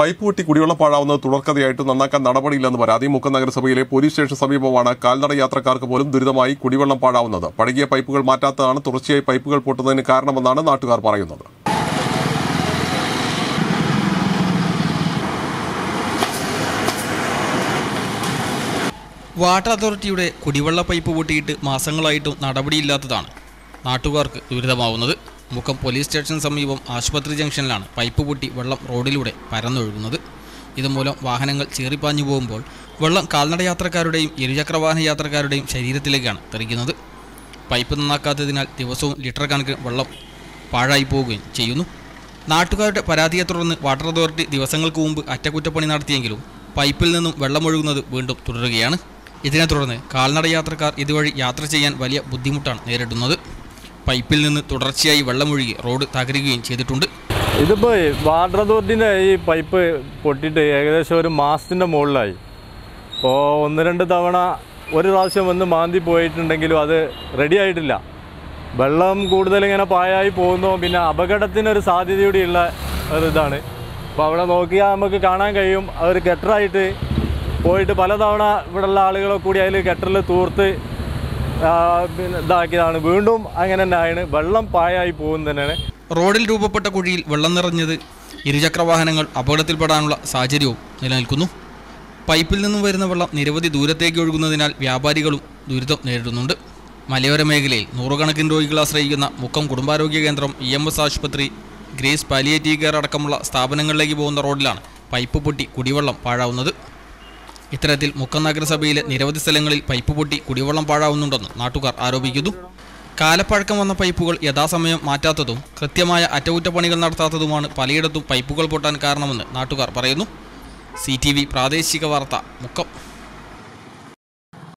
Pipe പൊട്ടി കുടിവെള്ളം പാഴാവുന്നത് തുടർക്കഥയായിട്ട് നന്നാക്കാൻ നടപടിയില്ലെന്ന് പരാതി. മുക്കം നഗരസഭയിലെ പോലീസ് സ്റ്റേഷൻ സമീപമാണ് കാൽനട യാത്രക്കാർക്ക് പോലും ദുരിതമായി കുടിവെള്ളം പാഴാവുന്നത്. പഴകിയ പൈപ്പുകൾ മാറ്റാത്തതാണ് തുടർച്ചയായി പൈപ്പുകൾ പൊട്ടുന്നതിന് കാരണമെന്നാണ് നാട്ടുകാർ പറയുന്നത്. വാട്ടർ അതോറിറ്റിയുടെ കുടിവെള്ള പൈപ്പ് പൊട്ടിയിട്ട് മാസങ്ങളായിട്ടും നടപടിയില്ലാത്തതാണ് നാട്ടുകാർക്ക് ദുരിതമാവുന്നത്. മുക്കം പോലീസ് സ്റ്റേഷൻ സമീപം ആശുപത്രി ജംഗ്ഷനിലാണ് പൈപ്പ് പൊട്ടി വെള്ളം റോഡിലൂടെ പരന്നൊഴുകുന്നത്. ഇതുമൂലം വാഹനങ്ങൾ ചീറിപ്പാഞ്ഞു പോകുമ്പോൾ വെള്ളം കാൽനട യാത്രക്കാരുടെയും ഇരുചക്രവാഹന യാത്രക്കാരുടെയും ശരീരത്തിലേക്കാണ് തെറിക്കുന്നത്. പൈപ്പ് നന്നാക്കാത്തതിനാൽ ദിവസവും ലിറ്റർ കണക്കിന് വെള്ളം പാഴായി പോവുകയും ചെയ്യുന്നു. നാട്ടുകാരുടെ പരാതിയെ തുടർന്ന് വാട്ടർ അതോറിറ്റി ദിവസങ്ങൾക്ക് മുമ്പ് അറ്റകുറ്റപ്പണി നടത്തിയെങ്കിലും പൈപ്പിൽ നിന്നും വെള്ളമൊഴുകുന്നത് വീണ്ടും തുടരുകയാണ്. ഇതിനെ തുടർന്ന് കാൽനട യാത്രക്കാർ ഇതുവഴി യാത്ര ചെയ്യാൻ വലിയ ബുദ്ധിമുട്ടാണ് നേരിടുന്നത്. പൈപ്പിൽ നിന്ന് തുടർച്ചയായി വെള്ളമൊഴുകി റോഡ് തകരുകയും ചെയ്തിട്ടുണ്ട്. ഇതിപ്പോൾ വാട്ടർ അതോറിറ്റിൻ്റെ ഈ പൈപ്പ് പൊട്ടിയിട്ട് ഏകദേശം ഒരു മാസത്തിൻ്റെ മുകളിലായി. ഇപ്പോൾ ഒന്ന് രണ്ട് തവണ ഒരു പ്രാവശ്യം വന്ന് മാന്തി പോയിട്ടുണ്ടെങ്കിലും അത് റെഡി ആയിട്ടില്ല. വെള്ളം കൂടുതലിങ്ങനെ പായായി പോകുന്നു. പിന്നെ അപകടത്തിനൊരു സാധ്യത കൂടിയുള്ള ഒരിതാണ്. അപ്പോൾ അവിടെ നോക്കിയാൽ നമുക്ക് കാണാൻ കഴിയും, അവർ ഗട്ടറായിട്ട് പോയിട്ട് പലതവണ ഇവിടെയുള്ള ആളുകളെ കൂടി അതിൽ ഗട്ടറിൽ തൂർത്ത് പിന്നെ ഇതാക്കിയതാണ്. വീണ്ടും അങ്ങനെ തന്നെയാണ്, വെള്ളം പായായി പോകുന്നത് തന്നെയാണ്. റോഡിൽ രൂപപ്പെട്ട കുഴിയിൽ വെള്ളം നിറഞ്ഞത് ഇരുചക്രവാഹനങ്ങൾ അപകടത്തിൽപ്പെടാനുള്ള സാഹചര്യവും നിലനിൽക്കുന്നു. പൈപ്പിൽ നിന്നും വരുന്ന വെള്ളം നിരവധി ദൂരത്തേക്ക് ഒഴുകുന്നതിനാൽ വ്യാപാരികളും ദുരിതം നേരിടുന്നുണ്ട്. മലയോര മേഖലയിൽ നൂറുകണക്കിന് രോഗികൾ ആശ്രയിക്കുന്ന മുക്കം കുടുംബാരോഗ്യ കേന്ദ്രം, EMS ആശുപത്രി, ഗ്രേസ് പാലിയേറ്റീവ് കെയർ അടക്കമുള്ള സ്ഥാപനങ്ങളിലേക്ക് പോകുന്ന റോഡിലാണ് പൈപ്പ് പൊട്ടി കുടിവെള്ളം പാഴാവുന്നത്. ഇത്തരത്തിൽ മുക്കം നഗരസഭയിലെ നിരവധി സ്ഥലങ്ങളിൽ പൈപ്പ് പൊട്ടി കുടിവെള്ളം പാഴാവുന്നുണ്ടെന്ന് നാട്ടുകാർ ആരോപിക്കുന്നു. കാലപ്പഴക്കം വന്ന പൈപ്പുകൾ യഥാസമയം മാറ്റാത്തതും കൃത്യമായ അറ്റകുറ്റപ്പണികൾ നടത്താത്തതുമാണ് പലയിടത്തും പൈപ്പുകൾ പൊട്ടാൻ കാരണമെന്ന് നാട്ടുകാർ പറയുന്നു. CTV പ്രാദേശിക വാർത്ത, മുക്കം.